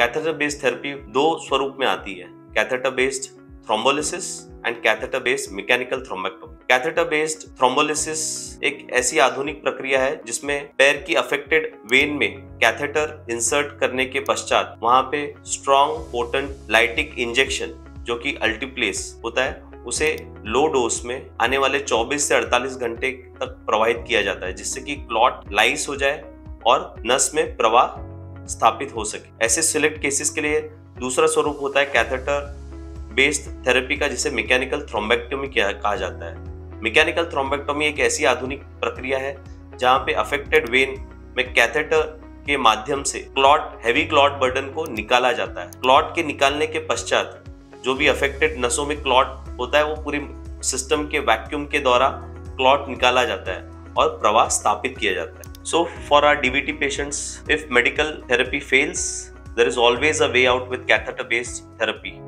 Catheter based therapy दो स्वरूप में आती है, catheter based thrombolysis and catheter based mechanical thrombectomy. Catheter based thrombolysis एक ऐसी आधुनिक प्रक्रिया है जिसमें पैर की अफेक्टेड वेन में कैथेटर इंसर्ट करने के पश्चात वहां पे स्ट्रॉन्ग पोटेंट लाइटिक इंजेक्शन जो कि अल्टीप्लेस होता है उसे लो डोज में आने वाले 24 से 48 घंटे तक प्रवाहित किया जाता है, जिससे कि क्लॉट लाइस हो जाए और नस में प्रवाह स्थापित हो सके। ऐसे सिलेक्ट केसेस के लिए दूसरा स्वरूप होता है कैथेटर बेस्ड थेरेपी का, जिसे मैकेनिकल थ्रोम्बेक्टोमी कहा जाता है। मैकेनिकल थ्रोम्बेक्टोमी एक ऐसी आधुनिक प्रक्रिया है जहां पे अफेक्टेड वेन में कैथेटर के माध्यम से हैवी क्लॉट बर्डन को निकाला जाता है। क्लॉट के निकालने के पश्चात जो भी अफेक्टेड नसों में क्लॉट होता है वो पूरी सिस्टम के वैक्यूम के द्वारा क्लॉट निकाला जाता है और प्रवाह स्थापित किया जाता है। So for our DVT patients, if medical therapy fails, there is always a way out with catheter-based therapy.